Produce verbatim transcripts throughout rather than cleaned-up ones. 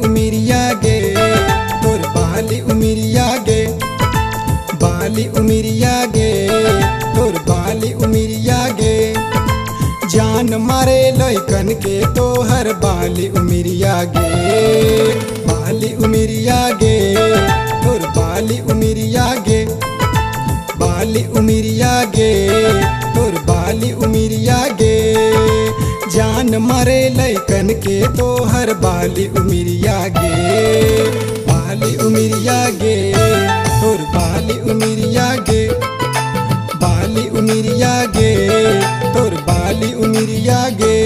उमिरिया गे तोर बाली उमिरिया गे जान मारे लयकन के तोहर बाली उमिरिया गे बाली उमिरिया गे तोर बाली उमिरिया गे बाली उमिरिया गे तोर बाली उमिरिया गे जान मारे लयकन के तोहर बाली उमिरिया गे बाली उमिरिया गे तोर बाली उमिरिया गे बाली उमिरिया गे तोर बाली उमिरिया गे।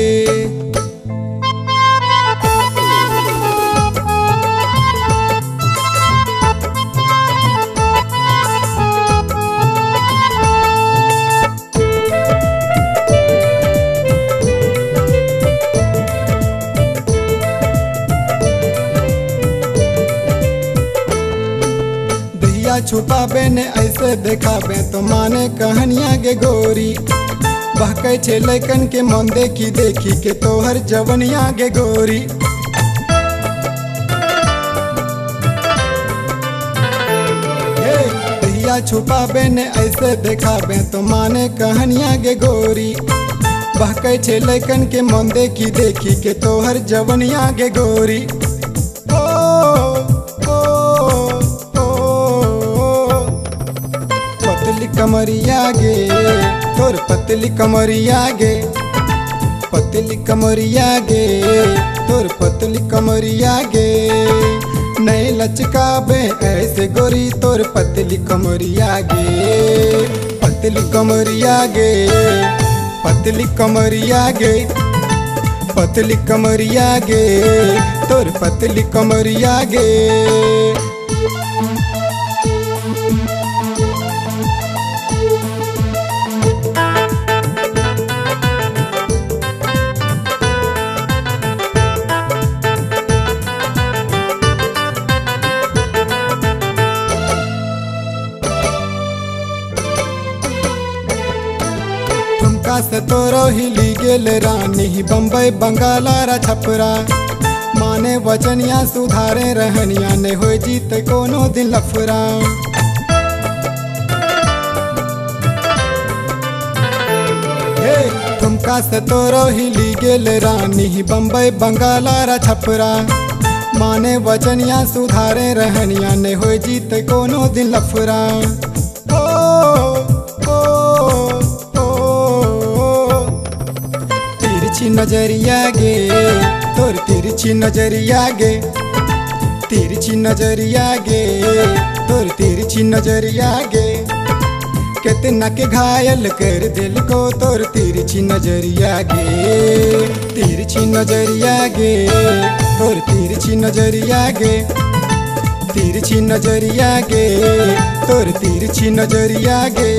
छुपावे ने ऐसे देखावे तो माने कहानिया के गोरी बहके छे लैकन के मन देखी देखी के तोहर जवनिया के गोरी दहिया छुपावे ने ऐसे देखावे तो माने कहानिया के गोरी बहके छे लैकन के मन देखी देखी के तोहर जवनिया के गोरी। कमरिया गे तोर पतली कमरिया गे पतली कमरिया गे तोर पतली कमरिया गे नहीं लचकावे ऐसे गोरी तोर पतली कमरिया गे पतली कमरिया गे पतली कमरिया गे पतली कमरिया गे तोर पतली कमरिया गे। से तोरो हिली गेल रानी बम्बई बंगालारा छपरा माने वचनिया सुधारे रहनिया ने हो जीत कोनो दिन लफरा तुमका से तोरो हिली गेल रानी बम्बई बंगालारा छपरा माने वचनिया सुधारे रहनिया ने हो जीत कोनो दिन लफरा। नजरिया गे तोर तिरछी नजरिया गे तिरछी नजरिया गे तोर तिरछी नजरिया गे कितना के घायल कर दिल को तोर तिरछी नजरिया गे तिरछी नजरिया गे तोर तिरछी नजरिया गे तिरछी नजरिया गे तोर तिरछी नजरिया गे।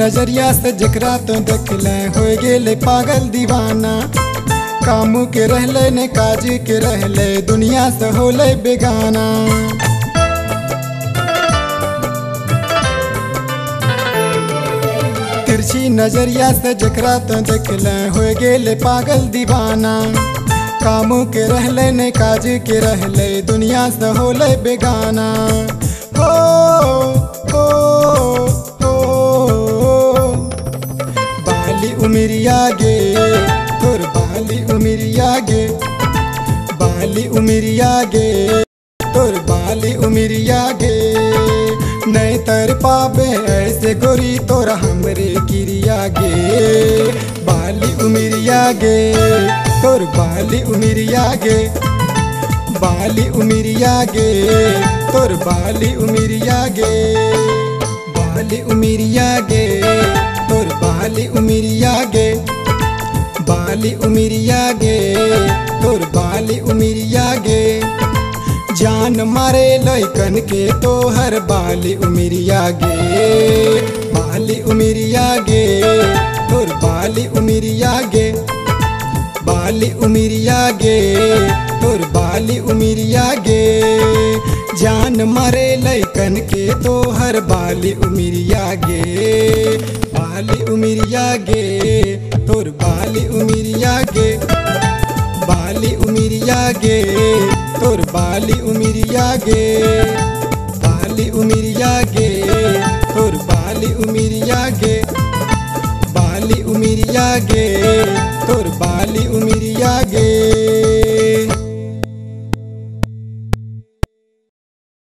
नजरिया से जकरा तो देखले हो गेले पागल दीवाना कामू के रहले ने काजी के रहले दुनिया से होले बेगाना तिरछी नजरिया से जकरा तो देखले हो गेले पागल दीवाना कामू के रहले ने काजी के रहले दुनिया से होले बेगाना। हो उमिरिया गे तोर बाली उमिरिया गे बाली उमिरिया गे तोर बाली उमिरिया गे नहीं तर पावे ऐसे गोरी तोरा हमरे किरिया गे बाली उमिरिया गे तोर बाली उमिरिया गे बाली उमिरिया गे तोर बाली उमिरिया गे बाली उमिरिया गे तोर बाली उमिरिया गे बाली उमिरिया गे तोर बाली उमिरिया गे जान मारे लयकन के तोहर बाली उमिरिया गे बाली उमिरिया गे तोर बाली उमिरिया गे बाली उमिरिया गे तोर बाली उमिरिया गे जान मारे लयकन के तोहर बाली उमिरिया गे बाली उमिरिया गे तोर बाली उमिरिया गे बाली उमिरिया गे तोर बाली उमिरिया गे बाली उमिरिया गे तोर बाली उमिरिया गे बाली उमिरिया गे तोर बाली उमिरिया गे।